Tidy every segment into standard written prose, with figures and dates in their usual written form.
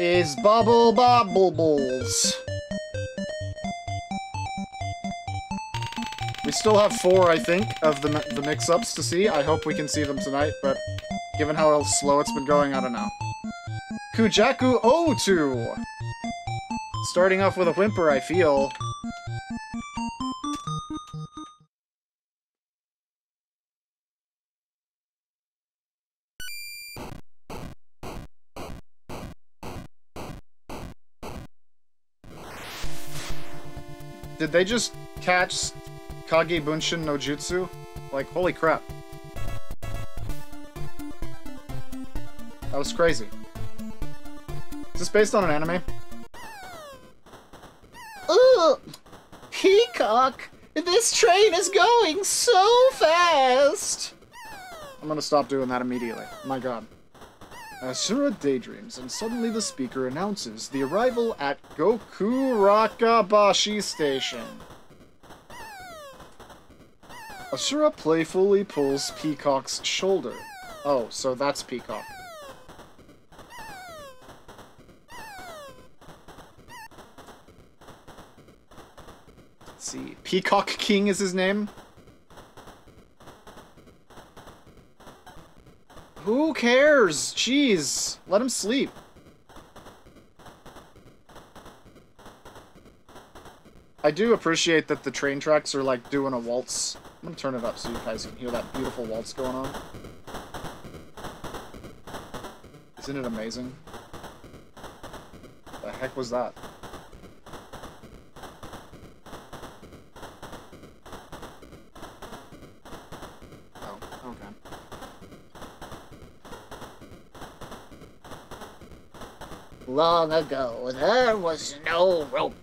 is Bubble Bobbles. We still have four, I think, of the mix-ups to see. I hope we can see them tonight, but given how slow it's been going, I don't know. Kujaku Ou II! Starting off with a whimper, I feel. Did they just catch Kage Bunshin no Jutsu? Like, holy crap. That was crazy. Is this based on an anime? Ugh! Peacock! This train is going so fast! I'm gonna stop doing that immediately. My god. Asura daydreams, and suddenly the speaker announces the arrival at GOKU RAKA BASHI Station. Asura playfully pulls Peacock's shoulder. Oh, so that's Peacock. Let's see. Peacock King is his name? Who cares? Jeez. Let him sleep. I do appreciate that the train tracks are like doing a waltz. I'm gonna turn it up so you guys can hear that beautiful waltz going on. Isn't it amazing? The heck was that? Long ago, there was no rope.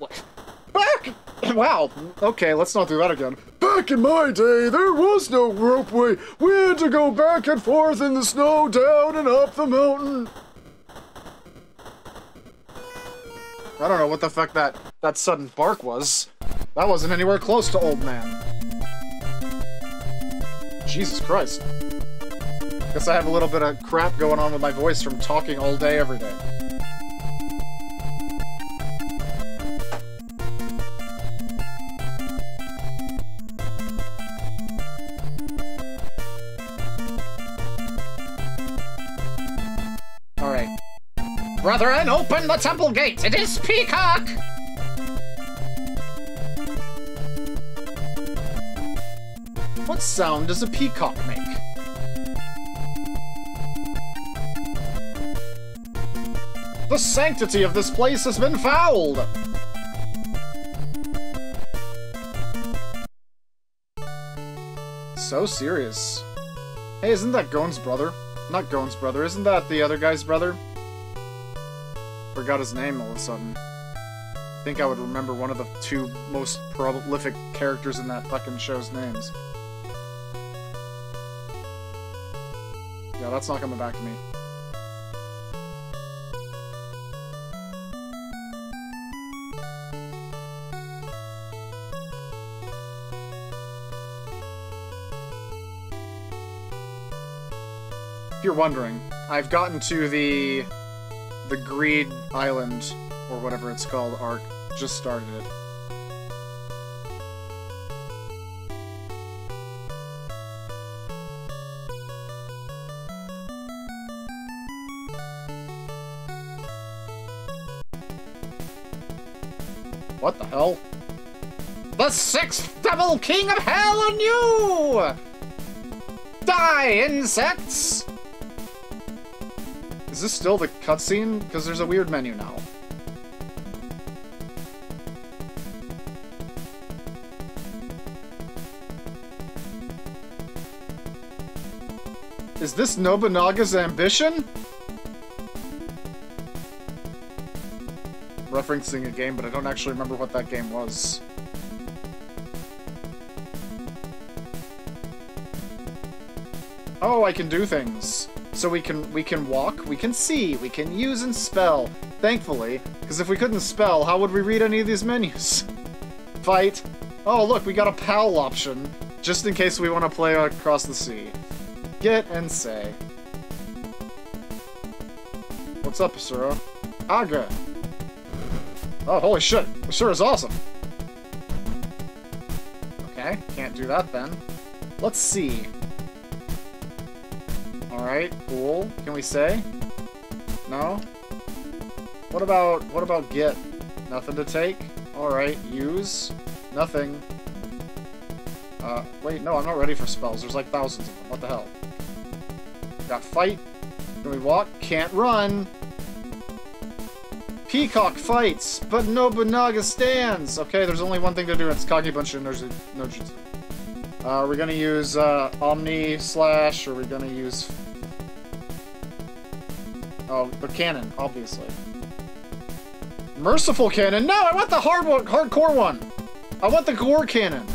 Back! Wow, okay, let's not do that again. Back in my day, there was no ropeway. We had to go back and forth in the snow, down and up the mountain. I don't know what the fuck that sudden bark was. That wasn't anywhere close to old man. Jesus Christ. Guess I have a little bit of crap going on with my voice from talking all day, every day. Brethren, open the temple gate! It is Peacock! What sound does a peacock make? The sanctity of this place has been fouled! So serious. Hey, isn't that Gon's brother? Not Gon's brother, isn't that the other guy's brother? Forgot his name all of a sudden. I think I would remember one of the two most prolific characters in that fucking show's names. Yeah, that's not coming back to me. If you're wondering, I've gotten to the Greed Island, or whatever it's called, arc. Just started it. What the hell? The sixth devil king of hell on you! Die, insects! Is this still the cutscene? Because there's a weird menu now. Is this Nobunaga's Ambition? I'm referencing a game, but I don't actually remember what that game was. Oh, I can do things. So we can walk, we can see, we can use and spell, thankfully, because if we couldn't spell, how would we read any of these menus? Fight. Oh, look, we got a PAL option, just in case we want to play across the sea. Get and say. What's up, Asura? Aga. Oh, holy shit. It sure is awesome. Okay, can't do that then. Let's see. Alright, cool. Can we say? No? What about get? Nothing to take? Alright, use? Nothing. Wait, no, I'm not ready for spells. There's like thousands of them. What the hell? Got fight. Can we walk? Can't run! Peacock fights, but Nobunaga stands! Okay, there's only one thing to do, it's Kage Bunshin no Jutsu. Are we gonna use, Omni Slash, or are we gonna use... Oh, the cannon, obviously. Merciful cannon? No, I want the hard one, hardcore one! I want the gore cannon!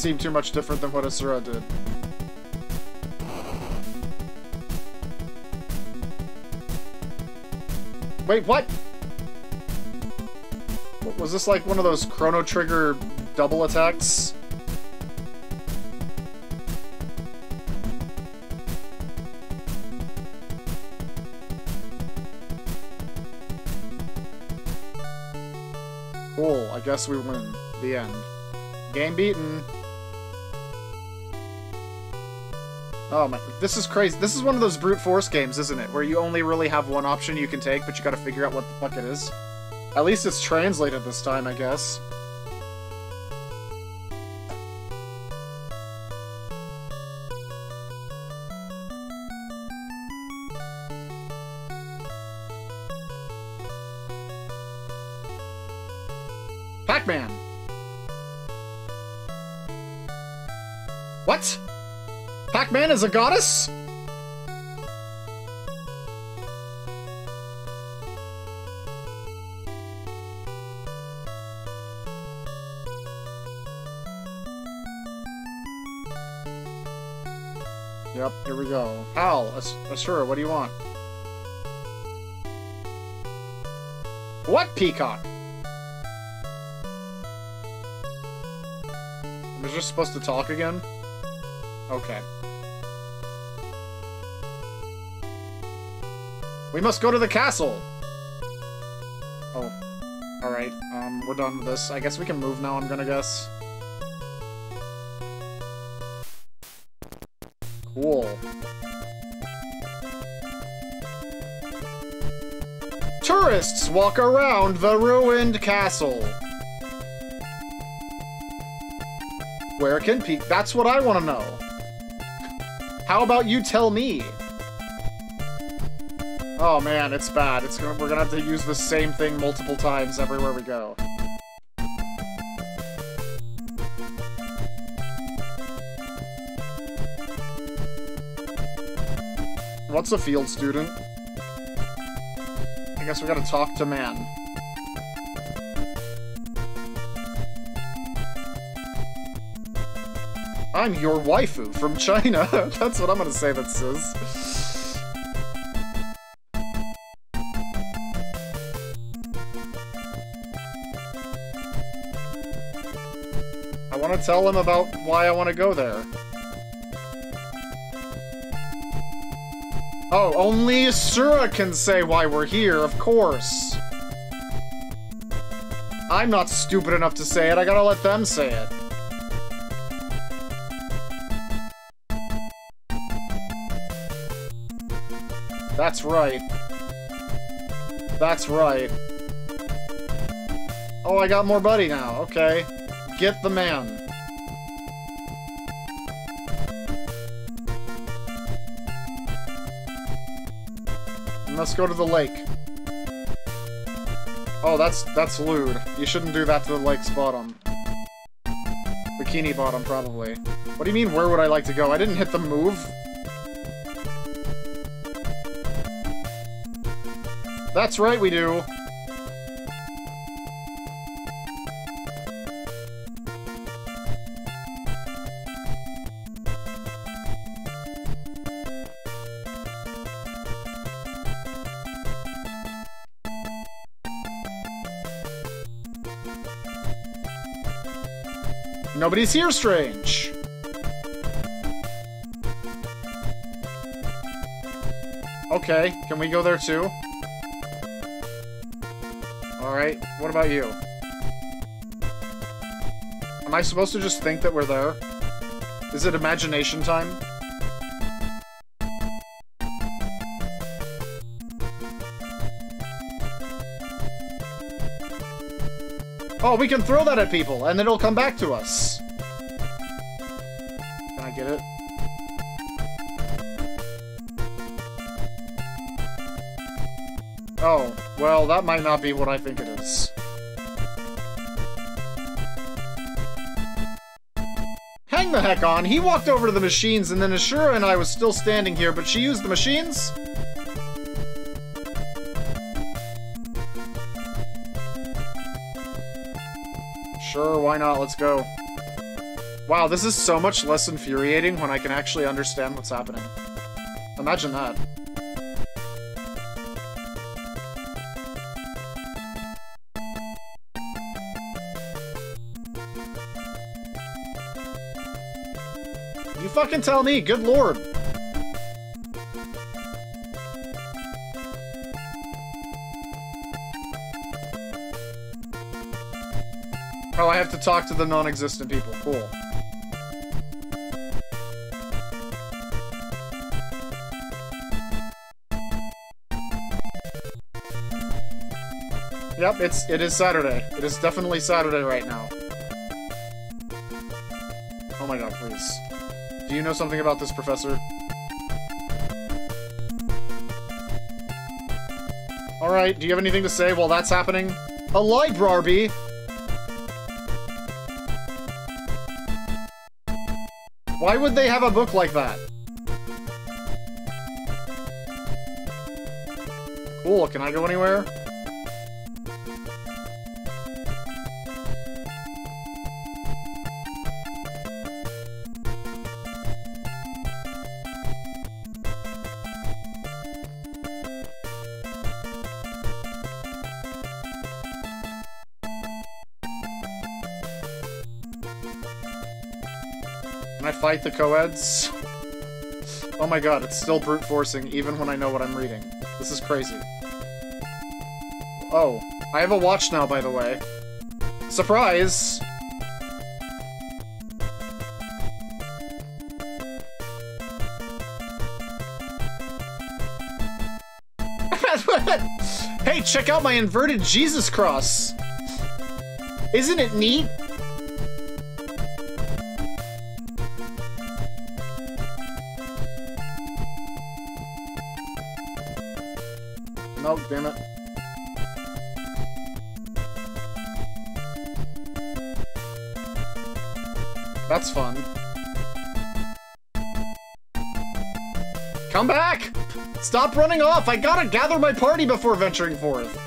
Seem too much different than what Asura did. Wait, what? Was this like one of those Chrono Trigger double attacks? Cool, I guess we win. The end. Game beaten. Oh my, this is crazy. This is one of those brute force games, isn't it? Where you only really have one option you can take, but you gotta figure out what the fuck it is. At least it's translated this time, I guess. Pac-Man! What?! Pac-Man is a goddess?! Yep, here we go. Al, Asura, what do you want? What peacock?! Am I just supposed to talk again? Okay. We must go to the castle! Oh. Alright, we're done with this. I guess we can move now, I'm gonna guess. Cool. Tourists walk around the ruined castle! Where can Pete? That's what I want to know! How about you tell me? Oh man, it's bad. We're gonna have to use the same thing multiple times everywhere we go. What's a field student? I guess we gotta talk to man. I'm your waifu from China. That's what I'm gonna say that says. Tell him about why I want to go there. Oh, only Asura can say why we're here, of course. I'm not stupid enough to say it, I gotta let them say it. That's right. That's right. Oh, I got more buddy now, okay. Get the man. Let's go to the lake. Oh, that's lewd. You shouldn't do that to the lake's bottom. Bikini bottom, probably. What do you mean, where would I like to go? I didn't hit the move. That's right, we do. Nobody's here, Strange. Okay, can we go there too? Alright, what about you? Am I supposed to just think that we're there? Is it imagination time? Oh, we can throw that at people, and it'll come back to us! Can I get it? Oh, well, that might not be what I think it is. Hang the heck on! He walked over to the machines, and then Ashura and I was still standing here, but she used the machines? Sure, why not? Let's go. Wow, this is so much less infuriating when I can actually understand what's happening. Imagine that. You fucking tell me, good lord! Oh, I have to talk to the non-existent people. Cool. Yep, it is Saturday. It is definitely Saturday right now. Oh my god, please. Do you know something about this, Professor? Alright, do you have anything to say while that's happening? A library! Why would they have a book like that? Cool, can I go anywhere? Fight the co-eds. Oh my god, it's still brute forcing even when I know what I'm reading. This is crazy. Oh, I have a watch now, by the way. Surprise! Hey, check out my inverted Jesus cross! Isn't it neat? Oh, damn it. That's fun. Come back! Stop running off! I gotta gather my party before venturing forth!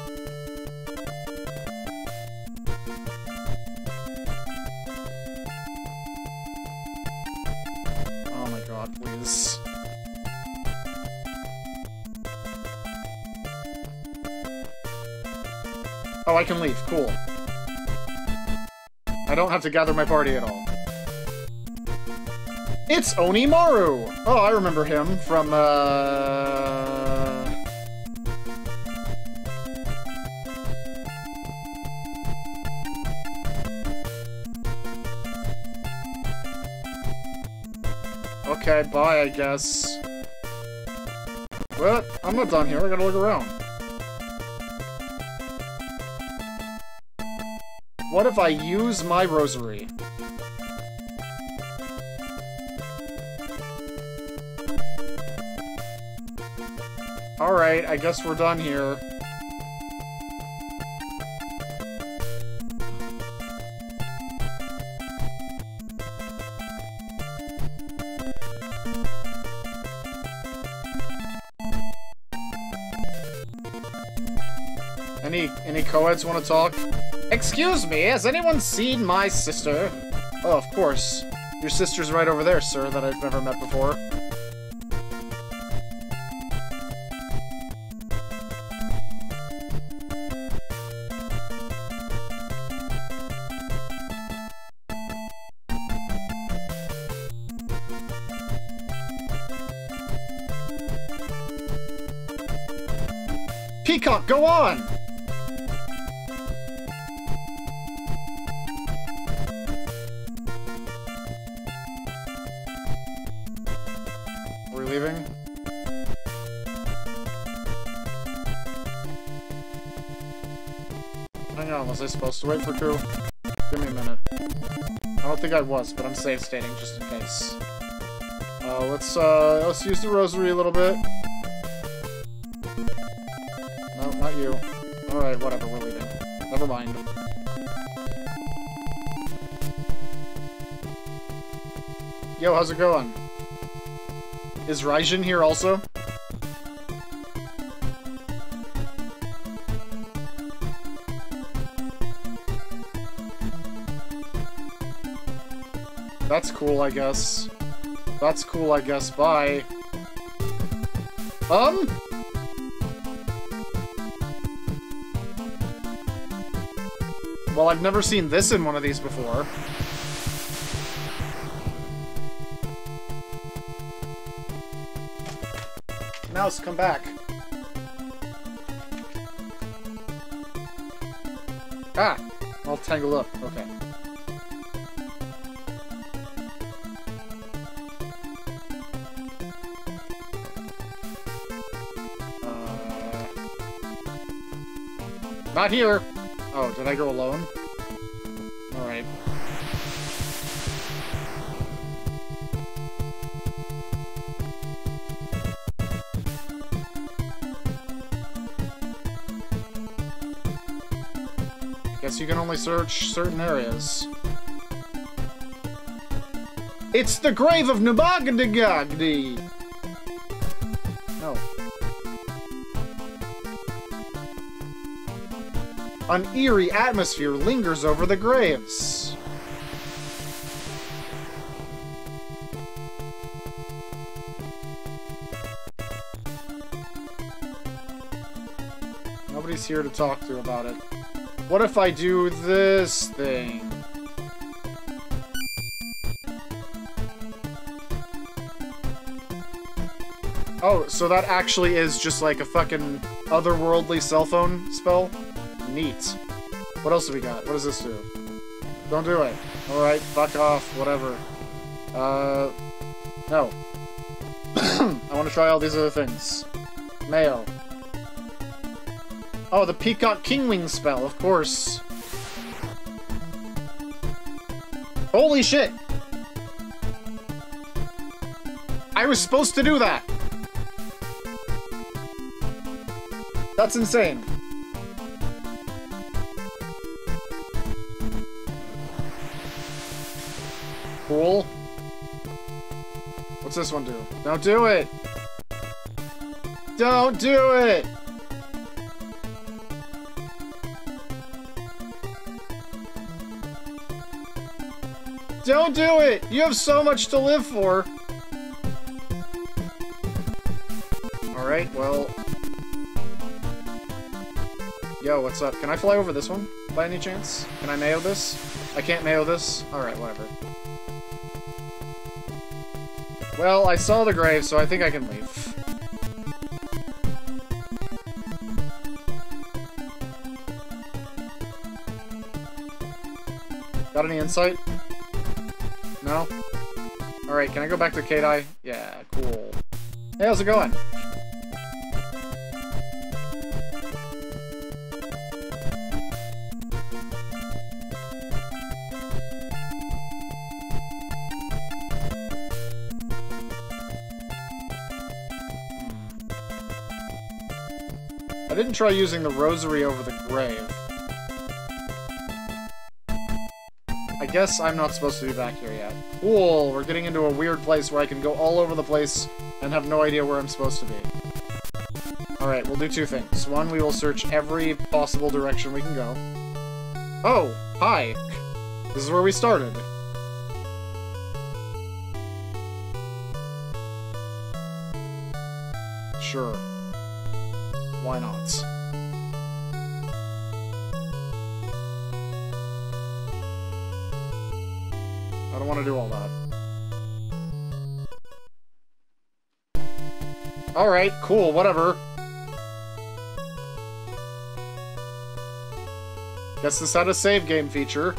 Oh my god, please. Oh, I can leave. Cool. I don't have to gather my party at all. It's Onimaru! Oh, I remember him from, Okay, bye, I guess. But I'm not done here. I gotta look around. What if I use my rosary? Alright, I guess we're done here. Any co-eds want to talk? Excuse me, has anyone seen my sister? Oh, of course. Your sister's right over there, sir, that I've never met before. Peacock, go on! Are we leaving? Hang on, was I supposed to wait for crew? Give me a minute. I don't think I was, but I'm safe standing just in case. Let's use the rosary a little bit. No, not you. Alright, whatever, we're leaving. Never mind. Yo, how's it going? Is Raijin here also? That's cool, I guess. That's cool, I guess. Bye. Well, I've never seen this in one of these before. Mouse, come back. Ah! All tangled up. Okay. Not here! Oh, did I go alone? Alright. Guess you can only search certain areas. It's the grave of Nabagadagadi! No. An eerie atmosphere lingers over the graves. Nobody's here to talk to about it. What if I do this thing? Oh, so that actually is just like a fucking otherworldly cell phone spell? Neat. What else do we got? What does this do? Don't do it. Alright, fuck off, whatever. No. I want to try all these other things. Mail. Oh, the Peacock Kingwing spell, of course. Holy shit! I was supposed to do that! That's insane. Cool. What's this one do? Don't do it! Don't do it! Don't do it! You have so much to live for! Alright, well... Yo, what's up? Can I fly over this one, by any chance? Can I mayo this? I can't mayo this? Alright, whatever. Well, I saw the grave, so I think I can leave. Got any insight? No? Alright, can I go back to Kadai? Yeah, cool. Hey, how's it going? I didn't try using the rosary over the grave. I guess I'm not supposed to be back here yet. Cool, we're getting into a weird place where I can go all over the place and have no idea where I'm supposed to be. Alright, we'll do two things. One, we will search every possible direction we can go. Oh, hi! This is where we started. Sure. Why not? I don't want to do all that. Alright, cool, whatever. Guess this had a save game feature.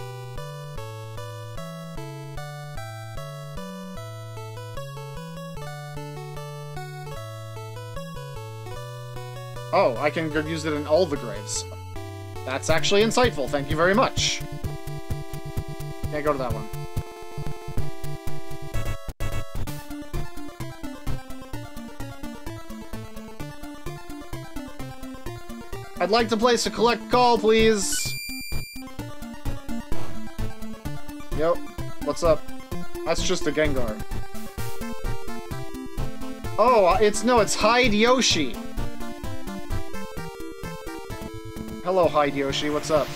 Oh, I can use it in all the graves. That's actually insightful, thank you very much. Can't go to that one. I'd like to place a collect call, please. Yep, what's up? That's just a Gengar. Oh, it's Hideyoshi. Hello, Hideyoshi, what's up?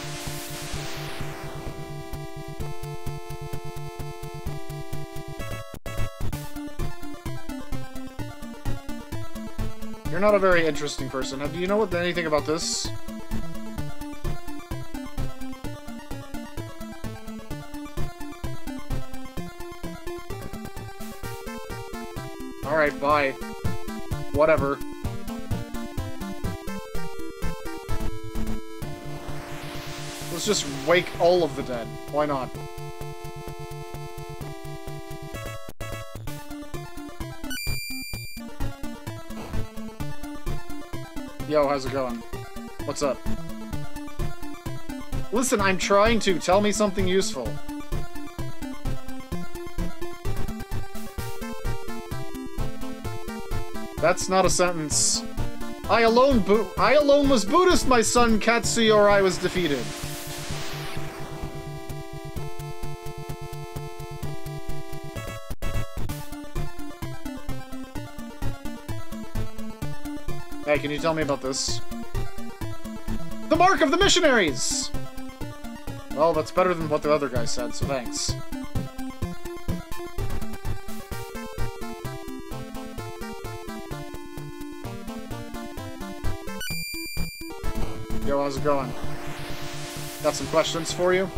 You're not a very interesting person. Do you know anything about this? Alright, bye. Whatever. Let's just wake all of the dead. Why not? Yo, how's it going? What's up? Listen, I'm trying to. Tell me something useful. That's not a sentence. I alone was Buddhist, my son Katsuyori was defeated. Hey, can you tell me about this? The mark of the missionaries! Well, that's better than what the other guy said, so thanks. Yo, how's it going? Got some questions for you?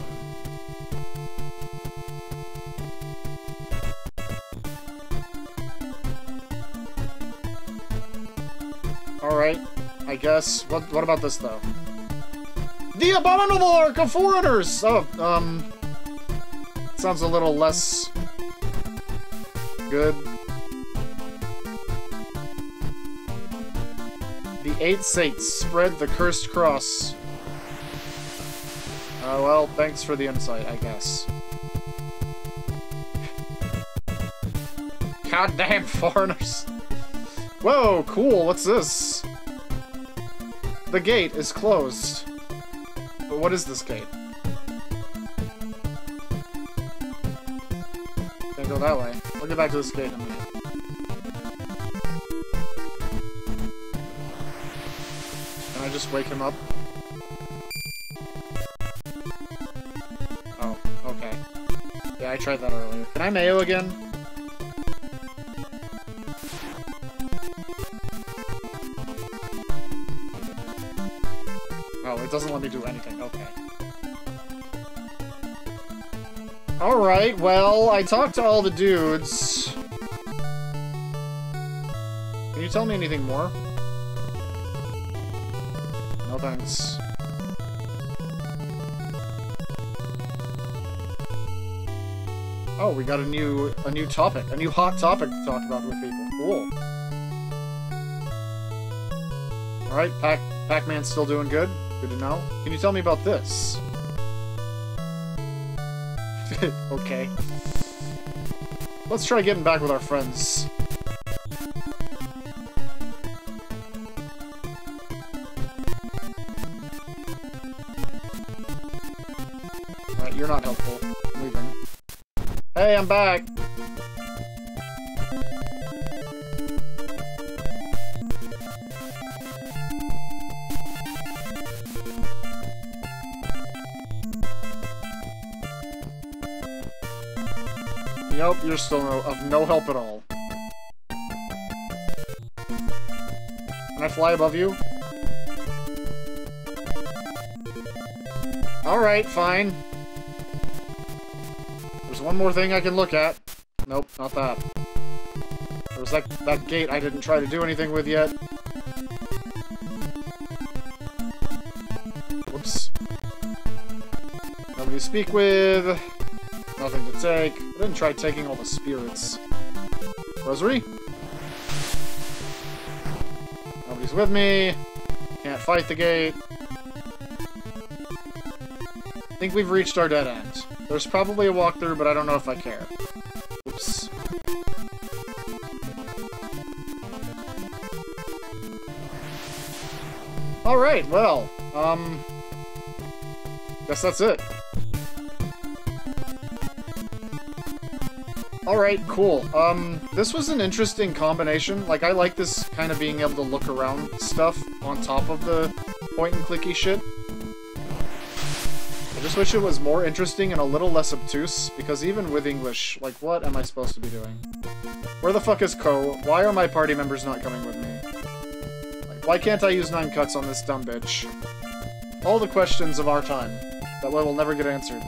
I guess. What about this, though? The abominable arc of foreigners! Oh, sounds a little less good. The eight saints spread the cursed cross. Oh, well, thanks for the insight, I guess. Goddamn foreigners! Whoa, cool, what's this? The gate is closed. But what is this gate? Can't go that way. We'll get back to this gate in a minute. Can I just wake him up? Oh, okay. Yeah, I tried that earlier. Can I Mayo again? It doesn't let me do anything, okay. Alright, well, I talked to all the dudes. Can you tell me anything more? No thanks. Oh, we got a new topic, a new hot topic to talk about with people. Cool. Alright, Pac-Man's still doing good. Good to know. Can you tell me about this? Okay. Let's try getting back with our friends. Alright, you're not helpful. I'm leaving. Hey, I'm back! Nope, you're still of no help at all. Can I fly above you? Alright, fine. There's one more thing I can look at. Nope, not that. There was that gate I didn't try to do anything with yet. Whoops. to speak with. Nothing to take. I didn't try taking all the spirits. Rosary? Nobody's with me. Can't fight the gate. I think we've reached our dead end. There's probably a walkthrough, but I don't know if I care. Oops. Alright, well, guess that's it. Alright, cool. This was an interesting combination. Like, I like this kind of being able to look around stuff on top of the point-and-clicky shit. I just wish it was more interesting and a little less obtuse, because even with English, like, what am I supposed to be doing? Where the fuck is Ko? Why are my party members not coming with me? Like, why can't I use 9 cuts on this dumb bitch? All the questions of our time that will never get answered.